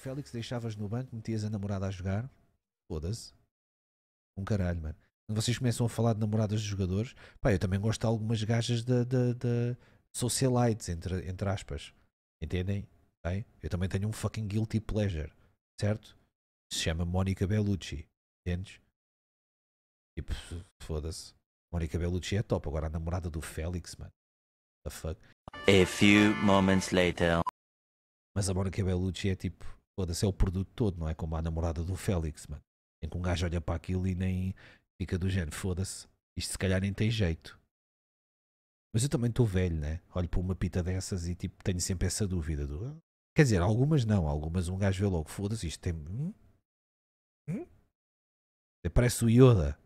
Félix, deixavas no banco, metias a namorada a jogar. Foda-se. Um caralho, mano. Vocês começam a falar de namoradas de jogadores. Pá, eu também gosto de algumas gajas de socialites, entre aspas. Entendem? Bem, eu também tenho um fucking guilty pleasure. Certo? Se chama Mónica Bellucci. Entendes? Tipo, foda-se. Mónica Bellucci é top. Agora a namorada do Félix, mano. What the fuck? A few moments later. Mas a Mónica Bellucci é tipo, foda-se, é o produto todo, não é? Como a namorada do Félix, mano. Em que um gajo olha para aquilo e nem fica do género, foda-se, isto se calhar nem tem jeito. Mas eu também estou velho, né? Olho para uma pita dessas e tipo, tenho sempre essa dúvida do... Quer dizer, algumas não, algumas um gajo vê logo, foda-se, isto tem... Parece o Yoda.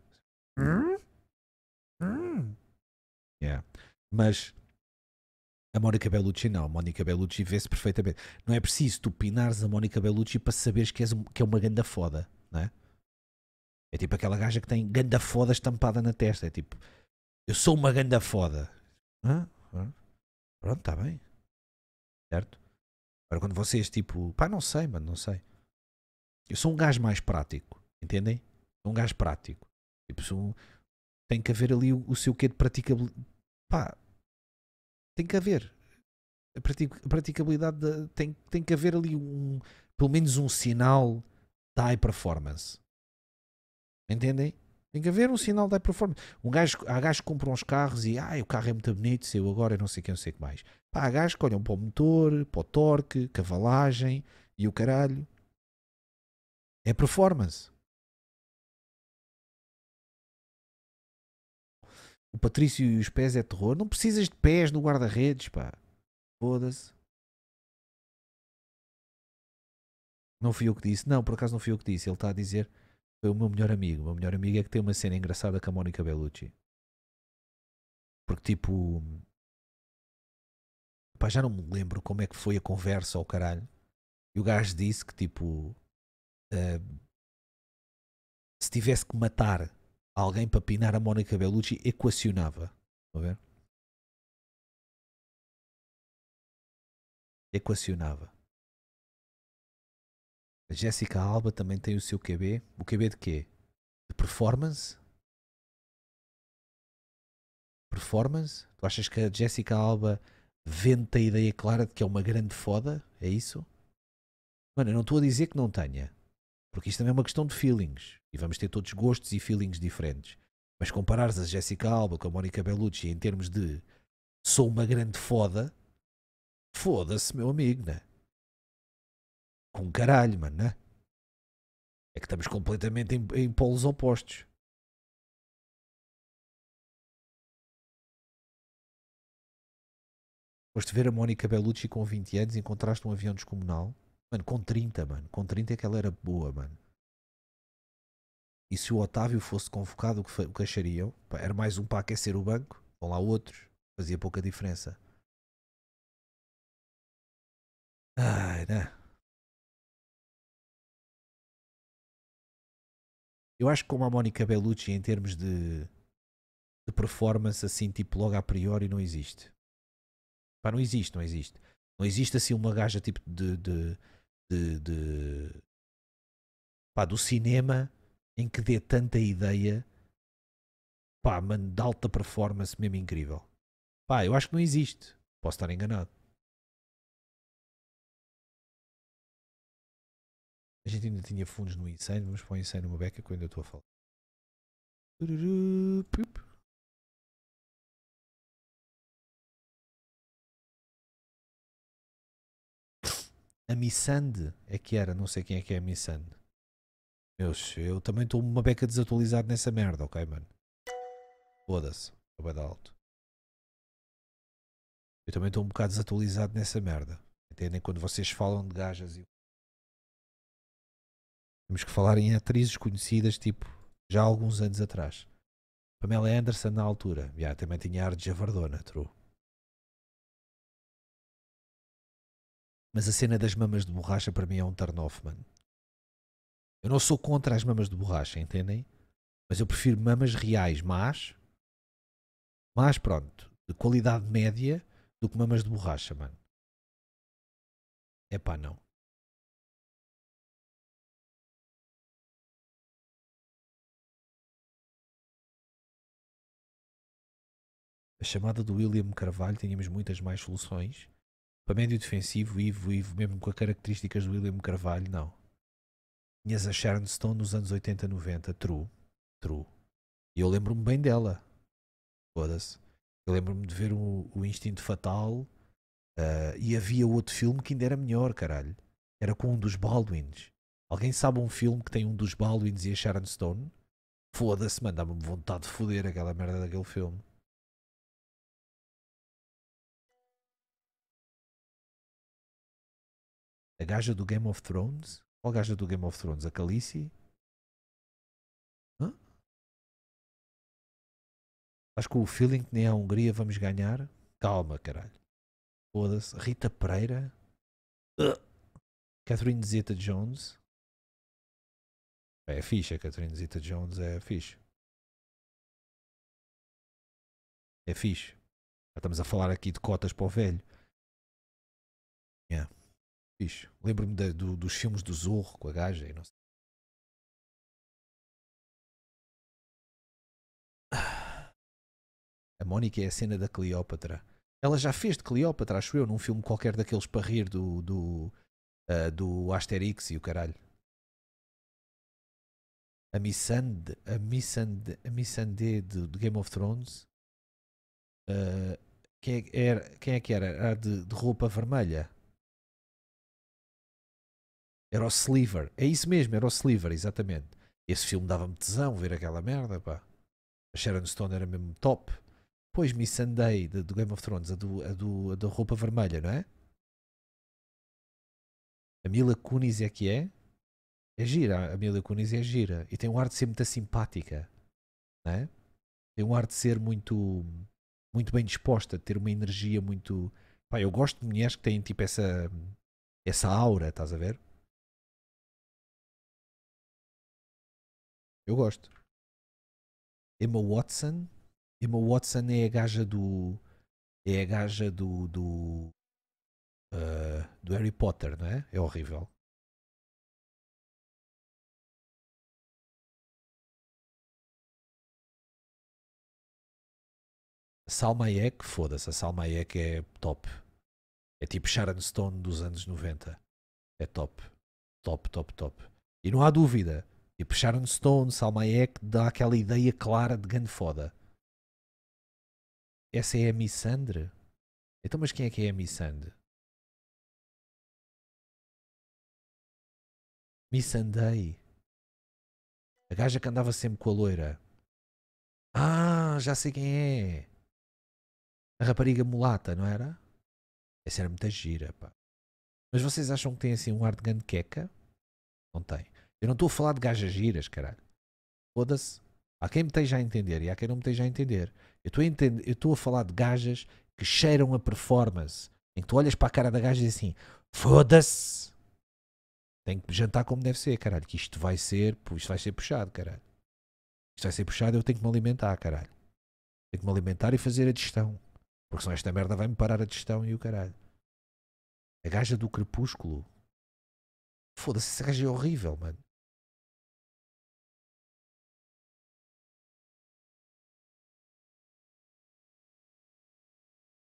Yeah. Mas... a Mónica Bellucci não, a Mónica Bellucci vê-se perfeitamente. Não é preciso tu pinares a Mónica Bellucci para saberes que é uma ganda foda, não é? É tipo aquela gaja que tem ganda foda estampada na testa, é tipo, eu sou uma ganda foda. Ah, pronto, está bem. Certo? Agora quando vocês tipo, pá, não sei, mano, não sei. Eu sou um gajo mais prático, entendem? Um gajo prático. Tipo, sou, tem que haver ali o seu quê de praticabilidade. Pá, tem que haver a praticabilidade, tem que haver ali um, pelo menos um sinal da high performance. Entendem? Tem que haver um sinal da high performance. Um gajo, há gajos que compram os carros e o carro é muito bonito, saiu agora, não sei quem, não sei o que mais. Pá, há gajos que olham para o motor, para o torque, cavalagem e o caralho. É performance. O Patrício e os pés é terror. Não precisas de pés no guarda-redes, pá. Foda-se. Não fui eu que disse. Não, por acaso não fui eu que disse. Ele está a dizer, foi o meu melhor amigo. O meu melhor amigo é que tem uma cena engraçada com a Mónica Bellucci. Porque tipo... pá, já não me lembro como é que foi a conversa ao caralho. E o gajo disse que tipo... se tivesse que matar... alguém para pinar a Mónica Bellucci equacionava. Estão a ver? Equacionava. A Jéssica Alba também tem o seu QB. O QB de quê? De performance? Performance? Tu achas que a Jéssica Alba vende a ideia clara de que é uma grande foda? É isso? Mano, eu não estou a dizer que não tenha. Porque isto também é uma questão de feelings. E vamos ter todos gostos e feelings diferentes. Mas comparares a Jéssica Alba com a Mónica Bellucci em termos de sou uma grande foda, foda-se, meu amigo, né? Com caralho, mano, né? É que estamos completamente em polos opostos. Foste ver a Mónica Bellucci com 20 anos e encontraste um avião descomunal. Mano, com 30, mano. Com 30 é que ela era boa, mano. E se o Otávio fosse convocado, o que achariam? Pá, era mais um para aquecer o banco. Vão lá outros. Fazia pouca diferença. Ai, não. Eu acho que como a Mónica Bellucci, em termos de performance, assim, tipo, logo a priori, não existe. Pá, não existe, não existe. Não existe, assim, uma gaja, tipo, pá, do cinema... em que dê tanta ideia, pá, mano, de alta performance mesmo incrível. Pá, eu acho que não existe. Posso estar enganado. A gente ainda tinha fundos no Insane. Vamos para o Insane uma beca que eu ainda estou a falar. A Missandei é que era. Não sei quem é que é a Missandei. Meus, eu também estou uma beca desatualizado nessa merda, ok, mano? Foda-se, vai dar alto. Eu também estou um bocado desatualizado nessa merda. Entendem? Quando vocês falam de gajas e... temos que falar em atrizes conhecidas, tipo, já há alguns anos atrás. Pamela Anderson, na altura. Já, também tinha ar de javardona, true. Mas a cena das mamas de borracha para mim é um turn-off, mano. Eu não sou contra as mamas de borracha, entendem? Mas eu prefiro mamas reais, mas pronto, de qualidade média, do que mamas de borracha, mano. É pá, não. A chamada do William Carvalho, tínhamos muitas mais soluções. Para médio defensivo, Ivo, mesmo com as características do William Carvalho, não. Tinhas a Sharon Stone nos anos 80, 90, true. E eu lembro-me bem dela. Foda-se. Eu lembro-me de ver o Instinto Fatal e havia outro filme que ainda era melhor, caralho. Era com um dos Baldwins. Alguém sabe um filme que tem um dos Baldwins e a Sharon Stone? Foda-se, mano, dá-me vontade de foder aquela merda daquele filme. A gaja do Game of Thrones? Qual gaja do Game of Thrones? A Khaleesi? Hã? Acho que o feeling que nem a Hungria vamos ganhar. Calma, caralho. Foda-se. Rita Pereira. Catherine Zeta-Jones. É ficha, Catherine Zeta-Jones é fixe. É fixe. Já estamos a falar aqui de cotas para o velho. Yeah. Fixe. Lembro-me dos filmes do Zorro com a gaja e não sei. A Mónica é a cena da Cleópatra. Ela já fez de Cleópatra, acho eu, num filme qualquer daqueles para rir do Asterix e o caralho. A Missandei de Game of Thrones. Quem é que era? Era de roupa vermelha. Era o Sliver. É isso mesmo, era o Sliver, exatamente. Esse filme dava-me tesão ver aquela merda, pá. A Sharon Stone era mesmo top. Pois Missandei do Game of Thrones, a da roupa vermelha, não é? A Mila Kunis é que é? É gira, a Mila Kunis é gira. E tem um ar de ser muito simpática, não é? Tem um ar de ser muito bem disposta, de ter uma energia muito... Pá, eu gosto de mulheres que têm tipo essa aura, estás a ver? Eu gosto. Emma Watson é a gaja do... É a gaja do Harry Potter, não é? É horrível. Salma Hayek, foda-se, a Salma Hayek é top. É tipo Sharon Stone dos anos 90. É top. Top, top, top. E não há dúvida. Tipo Sharon Stone, Salma Hayek, dá aquela ideia clara de grande foda. Essa é a Missandre? Então, mas quem é que é a Missandre? Missandei. A gaja que andava sempre com a loira. Ah, já sei quem é. A rapariga mulata, não era? Essa era muita gira, pá. Mas vocês acham que tem assim um ar de grande queca? Não tem. Eu não estou a falar de gajas giras, caralho. Foda-se. Há quem me esteja a entender e há quem não me esteja a entender. Eu estou a falar de gajas que cheiram a performance. Em que tu olhas para a cara da gaja e diz assim, foda-se. Tem que jantar como deve ser, caralho. Que isto vai ser puxado, caralho. Isto vai ser puxado, eu tenho que me alimentar, caralho. Tenho que me alimentar e fazer a digestão. Porque senão esta merda vai-me parar a digestão e o caralho. A gaja do crepúsculo. Foda-se, essa gaja é horrível, mano.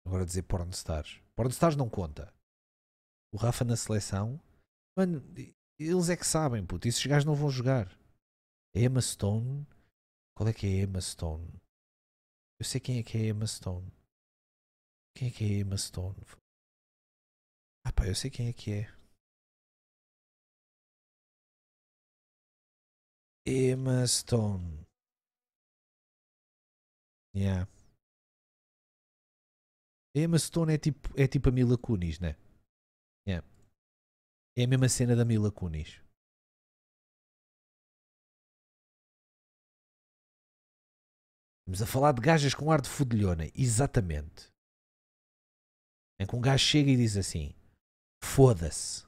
Agora dizer pornstars. Pornstars não conta. O Rafa na seleção. Mano, eles é que sabem, puto. Esses gajos não vão jogar. A Emma Stone. Qual é que é a Emma Stone? Eu sei quem é que é a Emma Stone. Quem é que é a Emma Stone? Ah pá, eu sei quem é que é. Emma Stone. Yeah. Emma Stone é tipo a Mila Kunis, né? Yeah. É a mesma cena da Mila Kunis. Estamos a falar de gajas com ar de fodilhona. Exatamente. É que um gajo chega e diz assim, foda-se.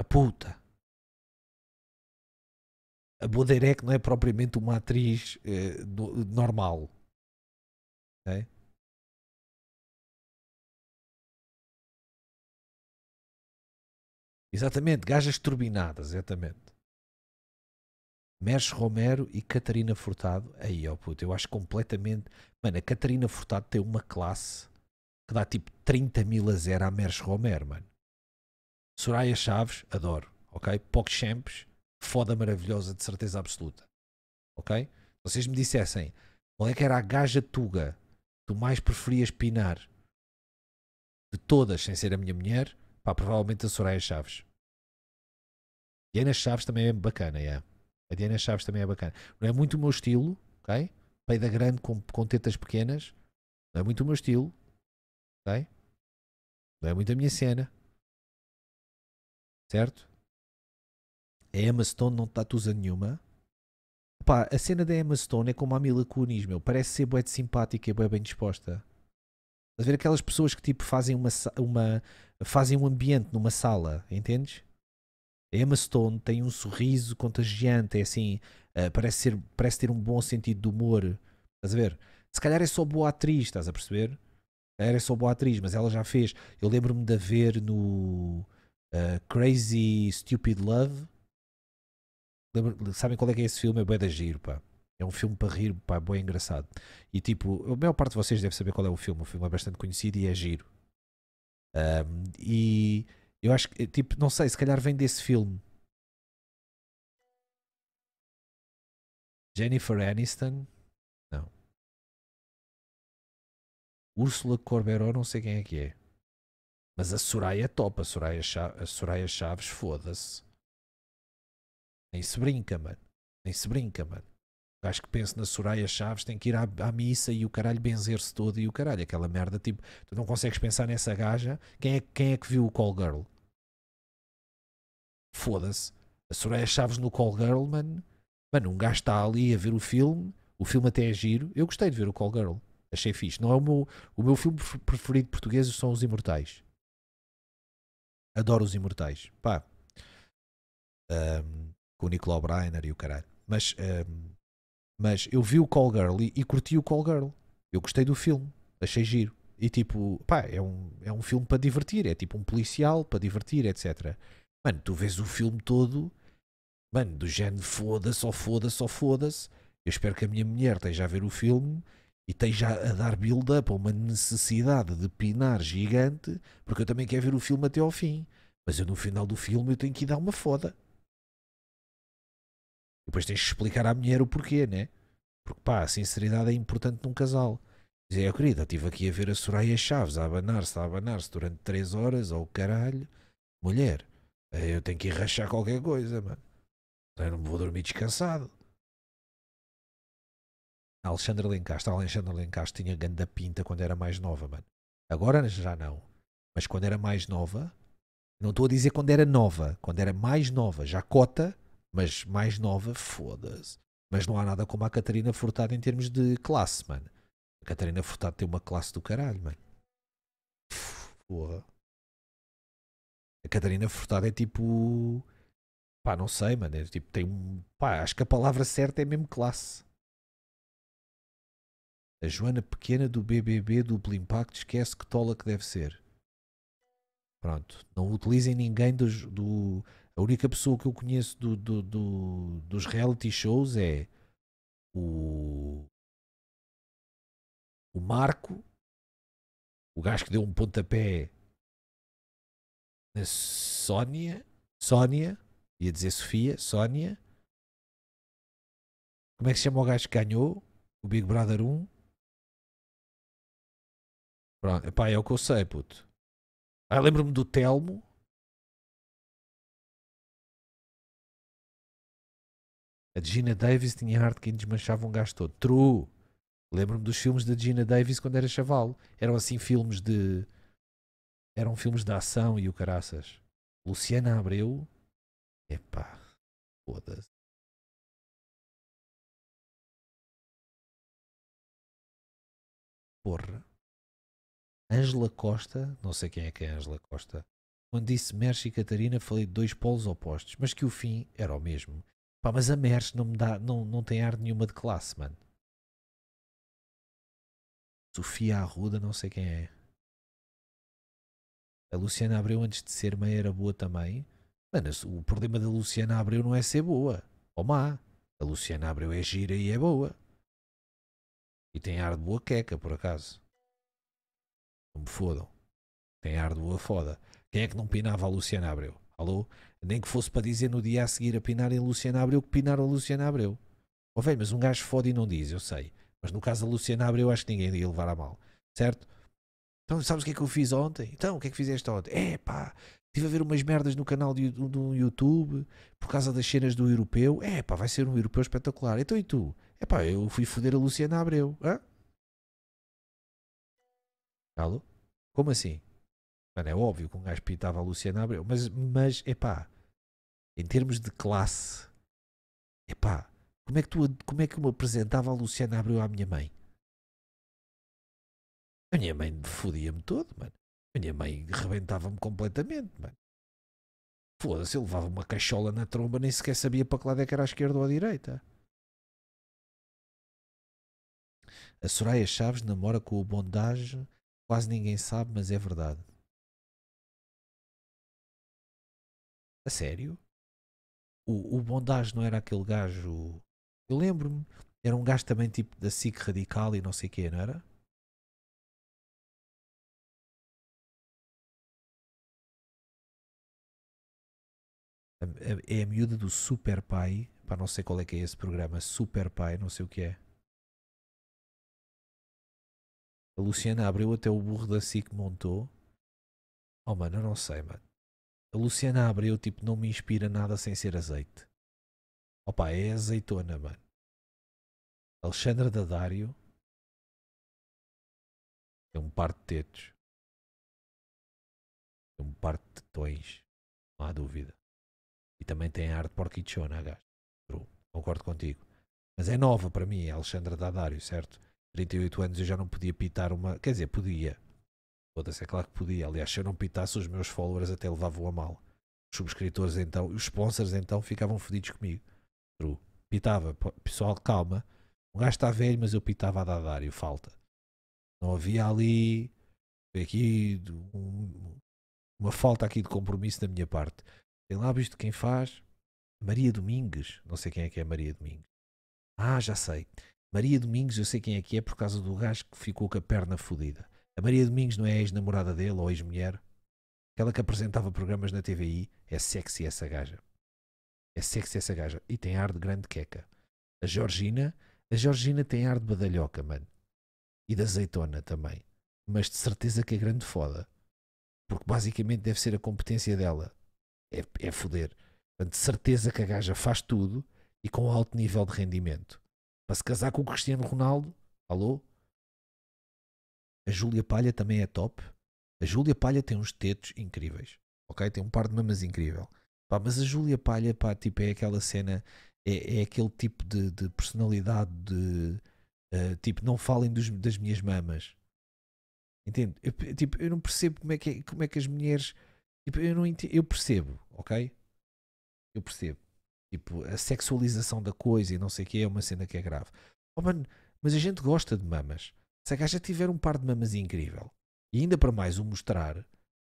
A puta. A Boderek não é propriamente uma atriz normal. Okay? Exatamente, gajas turbinadas, exatamente. Mers Romero e Catarina Furtado. Aí, ó puto, eu acho completamente... Mano, a Catarina Furtado tem uma classe que dá tipo 30.000 a 0 à Mers Romero, mano. Soraya Chaves, adoro, ok? PogChamps, foda maravilhosa, de certeza absoluta, ok? Vocês me dissessem, qual é que era a gaja tuga que tu mais preferias pinar de todas, sem ser a minha mulher, pá, provavelmente a Soraya Chaves. Diana Chaves também é bacana, yeah. A Diana Chaves também é bacana. Não é muito o meu estilo, ok? Peida grande com tetas pequenas, não é muito o meu estilo, ok? Não é muito a minha cena, certo? A Emma Stone não está tusa nenhuma. Pá, a cena da Emma Stone é como a Mila Kunis, meu. Parece ser bué de simpática e bué bem disposta. Estás a ver aquelas pessoas que tipo fazem fazem um ambiente numa sala, entendes? A Emma Stone tem um sorriso contagiante, é assim, parece ter um bom sentido de humor. Estás a ver? Se calhar é só boa atriz, estás a perceber? Era só boa atriz, mas ela já fez. Eu lembro-me de a ver no... Crazy Stupid Love. Sabem qual é que é esse filme? É bué da giro, pá. É um filme para rir, pá, bué engraçado. E tipo, a maior parte de vocês deve saber qual é o filme. O filme é bastante conhecido e é giro. E eu acho que, tipo, não sei, se calhar vem desse filme. Jennifer Aniston? Não. Úrsula Corberó, não sei quem é que é. Mas a Soraya é top, a Soraya Chaves, foda-se. Nem se brinca, mano. Nem se brinca, mano. Acho que penso na Soraya Chaves, tem que ir à missa e o caralho benzer-se todo e o caralho. Aquela merda, tipo, tu não consegues pensar nessa gaja. Quem é que viu o Call Girl? Foda-se. A Soraya Chaves no Call Girl, mano. Mano, um gajo está ali a ver o filme. O filme até é giro. Eu gostei de ver o Call Girl. Achei fixe. Não é o meu filme preferido português, são Os Imortais. Adoro Os Imortais, pá, com o Nicolau Breiner e o caralho, mas eu vi o Call Girl e curti o Call Girl, eu gostei do filme, achei giro, e tipo, pá, é um filme para divertir, é tipo um policial para divertir, etc. Mano, tu vês o filme todo, mano, do género foda-se, ou foda-se, ou foda-se, eu espero que a minha mulher esteja a ver o filme e esteja a dar build-up a uma necessidade de pinar gigante, porque eu também quero ver o filme até ao fim. Mas eu no final do filme eu tenho que ir dar uma foda. E depois tens de explicar à mulher o porquê, né? Porque pá, a sinceridade é importante num casal. Dizer, querida, estive aqui a ver a Soraya Chaves a abanar-se durante 3 horas, ou caralho. Mulher, eu tenho que ir rachar qualquer coisa, mano. Eu não vou dormir descansado. A Alexandra Lencastre tinha ganda pinta quando era mais nova, mano. Agora já não. Mas quando era mais nova, não estou a dizer quando era nova, quando era mais nova, já cota, mas mais nova, foda-se. Mas não há nada como a Catarina Furtado em termos de classe, mano. A Catarina Furtado tem uma classe do caralho, mano. Porra. A Catarina Furtado é tipo... Pá, não sei, mano. É tipo, tem um... Pá, acho que a palavra certa é mesmo classe. A Joana Pequena do BBB duplo impacto esquece que tola que deve ser. Pronto. Não utilizem ninguém do... A única pessoa que eu conheço dos reality shows é o Marco, o gajo que deu um pontapé na Sónia, ia dizer Sofia, Sónia. Como é que se chama o gajo que ganhou o Big Brother 1? Pronto, epá, é o que eu sei, puto. Ah, lembro-me do Telmo. A Gina Davis tinha arte que desmanchava um gajo todo. True. Lembro-me dos filmes da Gina Davis quando era chaval. Eram assim filmes de... Eram filmes de ação e o caraças. Luciana Abreu. Epá, foda-se. Porra. Ângela Costa, não sei quem é que é Ângela Costa. Quando disse Mers e Catarina, falei de 2 polos opostos, mas que o fim era o mesmo. Pá, mas a Mers não me dá, não tem ar nenhuma de classe, mano. Sofia Arruda, não sei quem é. A Luciana Abreu, antes de ser mãe, era boa também. Mano, o problema da Luciana Abreu não é ser boa ou má. A Luciana Abreu é gira e é boa. E tem ar de boa queca, por acaso. Não me fodam. Tem ar de boa foda. Quem é que não pinava a Luciana Abreu? Alô? Nem que fosse para dizer no dia a seguir a pinarem a Luciana Abreu que pinaram a Luciana Abreu. Ó velho, mas um gajo fode e não diz, eu sei. Mas no caso da Luciana Abreu, acho que ninguém ia levar a mal. Certo? Então, sabes o que é que eu fiz ontem? Então, o que é que fizeste ontem? É pá, estive a ver umas merdas no canal do YouTube por causa das cenas do europeu. É pá, vai ser um europeu espetacular. Então e tu? É pá, eu fui foder a Luciana Abreu. Hã? Alô? Como assim? Mano, é óbvio que um gajo pintava a Luciana Abreu. Mas é pá, em termos de classe, é pá, como é que eu me apresentava a Luciana Abreu à minha mãe? A minha mãe fodia-me todo, mano. A minha mãe rebentava-me completamente, mano. Foda-se, eu levava uma cachola na tromba, nem sequer sabia para que lado é que era, à esquerda ou à direita. A Soraya Chaves namora com o Bondage, quase ninguém sabe, mas é verdade. A sério? O Bondage não era aquele gajo... Eu lembro-me, era um gajo também tipo da SIC radical e não sei o quê, não era? É a miúda do Super Pai, para não sei qual é que é esse programa, Super Pai, não sei o que é. A Luciana Abreu até o burro da SIC montou. Oh mano, eu não sei, mano. A Luciana Abreu tipo não me inspira nada sem ser azeite. Opa, é azeitona, mano. Alexandra Dadário tem um par de tetos. Tem um par de tetões, não há dúvida. E também tem ar de porquichona, gajo. Concordo contigo. Mas é nova para mim, é Alexandra Dadário, certo? 38 anos eu já não podia pitar uma... Quer dizer, podia. Foda-se, é claro que podia. Aliás, se eu não pitasse, os meus followers até levavam a mal. Os subscritores, então, os sponsors, então, ficavam fodidos comigo. True. Pitava. Pessoal, calma. O gajo está velho, mas eu pitava a Dadário. Falta. Não havia ali... Aqui... Uma falta aqui de compromisso da minha parte. Tem lá visto quem faz? Maria Domingues. Não sei quem é que é Maria Domingues. Ah, já sei. Maria Domingues, eu sei quem é que é por causa do gajo que ficou com a perna fodida. A Maria Domingues não é a ex-namorada dele ou ex-mulher? Aquela que apresentava programas na TVI. É sexy essa gaja. É sexy essa gaja. E tem ar de grande queca. A Georgina tem ar de badalhoca, mano. E da azeitona também. Mas de certeza que é grande foda. Porque basicamente deve ser a competência dela. É foder. Portanto, de certeza que a gaja faz tudo e com alto nível de rendimento. Para se casar com o Cristiano Ronaldo, alô? A Júlia Palha também é top. A Júlia Palha tem uns tetos incríveis. Ok? Tem um par de mamas incrível. Pá, mas a Júlia Palha, pá, tipo, é aquela cena, é aquele tipo de personalidade de... tipo, não falem das minhas mamas. Entende? Tipo, eu não percebo como é que as mulheres... Tipo, eu não entendo, eu percebo, ok? Eu percebo. Tipo, a sexualização da coisa e não sei o que é uma cena que é grave. Oh, mano, mas a gente gosta de mamas. Se a gaja tiver um par de mamas incrível e ainda para mais o mostrar,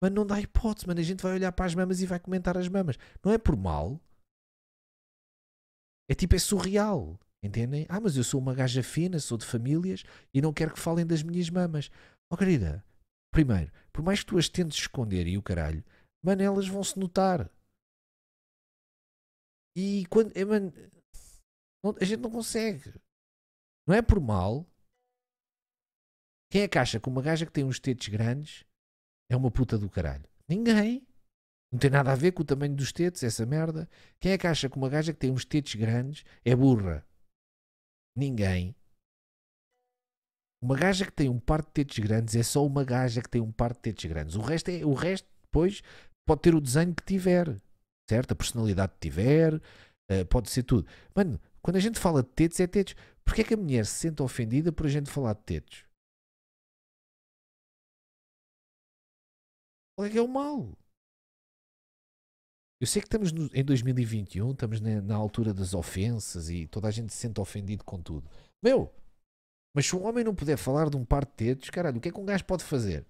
mano, não dá hipótese, mano. A gente vai olhar para as mamas e vai comentar as mamas. Não é por mal. É tipo, é surreal. Entendem? Ah, mas eu sou uma gaja fina, sou de famílias e não quero que falem das minhas mamas. Oh, querida, primeiro, por mais que tu as tentes esconder e o caralho, mano, elas vão-se notar. E quando... É, mano, não, a gente não consegue. Não é por mal. Quem é que acha que uma gaja que tem uns tetos grandes é uma puta do caralho? Ninguém. Não tem nada a ver com o tamanho dos tetos, essa merda. Quem é que acha que uma gaja que tem uns tetos grandes é burra? Ninguém. Uma gaja que tem um par de tetos grandes é só uma gaja que tem um par de tetos grandes. O resto depois pode ter o desenho que tiver. Certo? A personalidade que tiver, pode ser tudo. Mano, quando a gente fala de tetos, é tetos. Porquê é que a mulher se sente ofendida por a gente falar de tetos? Qual é que é o mal? Eu sei que estamos em 2021, estamos na altura das ofensas e toda a gente se sente ofendido com tudo. Meu, mas se um homem não puder falar de um par de tetos, caralho, o que é que um gajo pode fazer?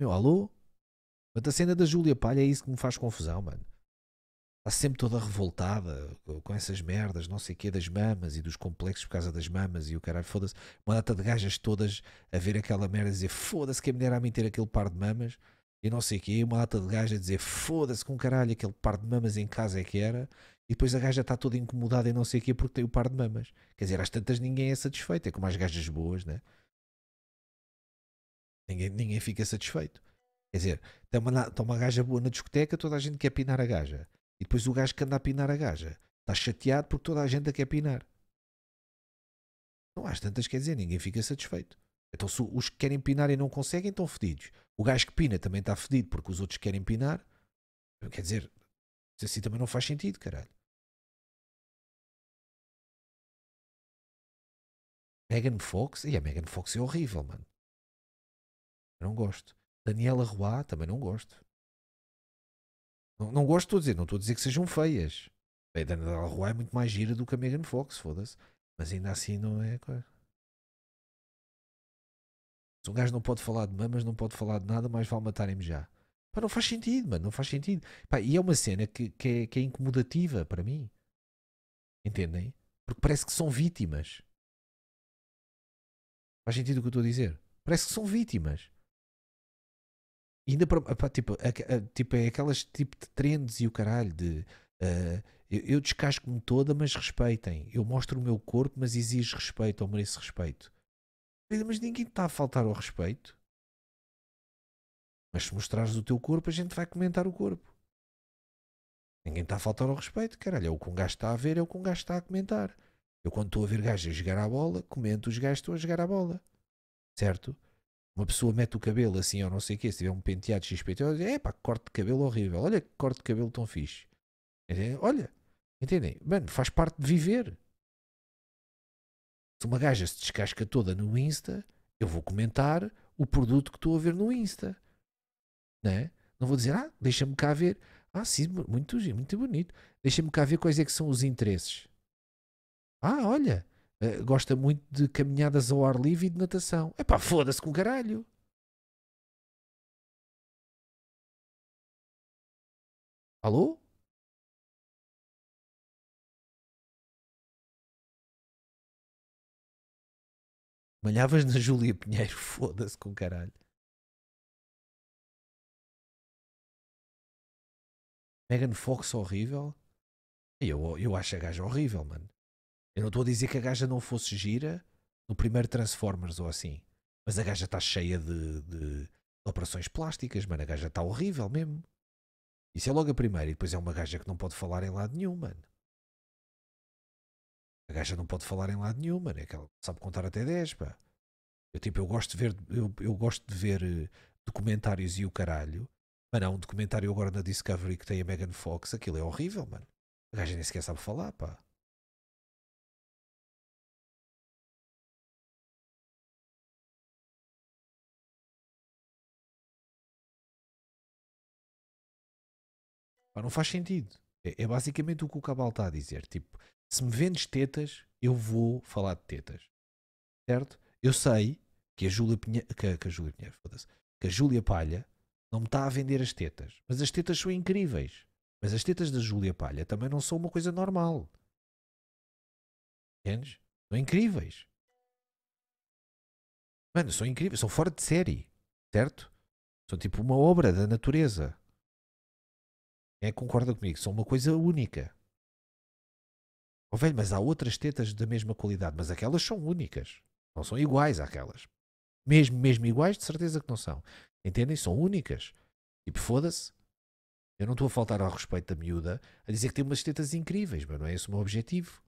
Meu, alô? Mas a cena da Júlia Palha é isso que me faz confusão, mano. está sempre toda revoltada com essas merdas, não sei o quê, das mamas e dos complexos por causa das mamas e o caralho, foda-se, uma data de gajas todas a ver aquela merda e dizer foda-se que a mulher há a meter aquele par de mamas e não sei o quê, uma data de gajas a dizer foda-se com caralho, aquele par de mamas em casa é que era, e depois a gaja está toda incomodada e não sei o quê porque tem o par de mamas, quer dizer, às tantas ninguém é satisfeito, é como as gajas boas, né? Ninguém fica satisfeito, quer dizer, está uma gaja boa na discoteca, toda a gente quer pinar a gaja. E depois o gajo que anda a pinar a gaja está chateado porque toda a gente a quer pinar. Não há tantas, quer dizer, ninguém fica satisfeito. Então se os que querem pinar e não conseguem estão fedidos. O gajo que pina também está fedido porque os outros querem pinar. Quer dizer, assim também não faz sentido, caralho. Megan Fox? E a Megan Fox é horrível, mano. Eu não gosto. Daniela Roy? Também não gosto. Não gosto, estou a dizer, não estou a dizer que sejam feias. A Daniela Roy é muito mais gira do que a Megan Fox, foda-se. Mas ainda assim não é... Se um gajo não pode falar de mamas, não pode falar de nada, mais vale matarem-me já. Pá, não faz sentido, mano, não faz sentido. Pá, e é uma cena que é incomodativa para mim. Entendem? Porque parece que são vítimas. Faz sentido o que eu estou a dizer? Parece que são vítimas. E ainda para, pá, tipo, é aquelas tipo de trendes e o caralho de eu descasco-me toda, mas respeitem. Eu mostro o meu corpo, mas exijo respeito, ou mereço respeito. Mas ninguém está a faltar ao respeito. Mas se mostrares o teu corpo, a gente vai comentar o corpo. Ninguém está a faltar ao respeito, caralho. É o que um gajo está a ver, é o que um gajo está a comentar. Eu quando estou a ver gajos a jogar à bola, comento os gajos que estão a jogar à bola. Certo? Uma pessoa mete o cabelo assim ou não sei o quê, se tiver um penteado XPT, é pá, corte de cabelo horrível, olha que corte de cabelo tão fixe. Entendem? Olha, entendem? Mano, faz parte de viver. Se uma gaja se descasca toda no Insta, eu vou comentar o produto que estou a ver no Insta. Né? Não vou dizer, ah, deixa-me cá ver. Ah, sim, muito bonito. Deixa-me cá ver quais é que são os interesses. Ah, olha... gosta muito de caminhadas ao ar livre e de natação. É pá, foda-se com o caralho. Alô? Malhavas na Júlia Pinheiro, foda-se com o caralho. Megan Fox horrível. Eu acho a gaja horrível, mano. Eu não estou a dizer que a gaja não fosse gira no primeiro Transformers ou assim. Mas a gaja está cheia de operações plásticas, mano. A gaja está horrível mesmo. Isso é logo a primeira. E depois é uma gaja que não pode falar em lado nenhum, mano. A gaja não pode falar em lado nenhum, mano. É que ela sabe contar até 10, pá. Eu gosto de ver, eu gosto de ver documentários e o caralho. Mano, há um documentário agora na Discovery que tem a Megan Fox. Aquilo é horrível, mano. A gaja nem sequer sabe falar, pá. Não faz sentido. É basicamente o que o Cabal está a dizer. Tipo, se me vendes tetas, eu vou falar de tetas. Certo? Eu sei que a Júlia Pinheiro, que a Júlia Palha não me está a vender as tetas. Mas as tetas são incríveis. Mas as tetas da Júlia Palha também não são uma coisa normal. Entendes? São incríveis. Mano, são incríveis. São fora de série. Certo? São tipo uma obra da natureza. É, concorda comigo, são uma coisa única. Oh, velho, mas há outras tetas da mesma qualidade, mas aquelas são únicas. Não são iguais àquelas. Mesmo iguais, de certeza que não são. Entendem? São únicas. Tipo, foda-se. Eu não estou a faltar ao respeito da miúda a dizer que tem umas tetas incríveis, mas não é esse o meu objetivo.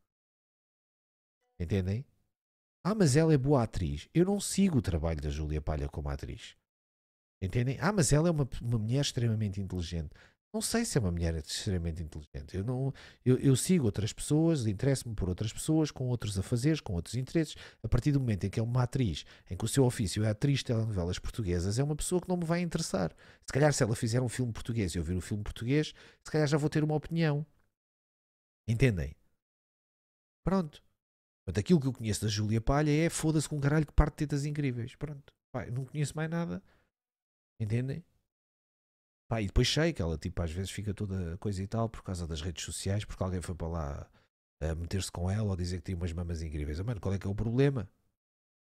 Entendem? Ah, mas ela é boa atriz. Eu não sigo o trabalho da Júlia Palha como atriz. Entendem? Ah, mas ela é uma mulher extremamente inteligente. Não sei se é uma mulher extremamente inteligente. Eu sigo outras pessoas, interesso-me por outras pessoas, com outros afazeres, com outros interesses. A partir do momento em que é uma atriz, em que o seu ofício é atriz de telenovelas portuguesas, é uma pessoa que não me vai interessar. Se calhar se ela fizer um filme português e eu ver o filme português, se calhar já vou ter uma opinião. Entendem? Pronto. Portanto, aquilo que eu conheço da Júlia Palha é foda-se com um caralho que parte de tetas incríveis. Pronto. Pá, eu não conheço mais nada. Entendem? Pá, e depois sei que ela tipo às vezes fica toda coisa e tal por causa das redes sociais, porque alguém foi para lá a meter-se com ela ou dizer que tinha umas mamas incríveis. Ah, mano, qual é que é o problema?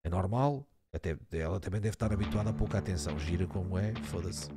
É normal. Até, ela também deve estar habituada a pouca atenção. Gira como é, foda-se.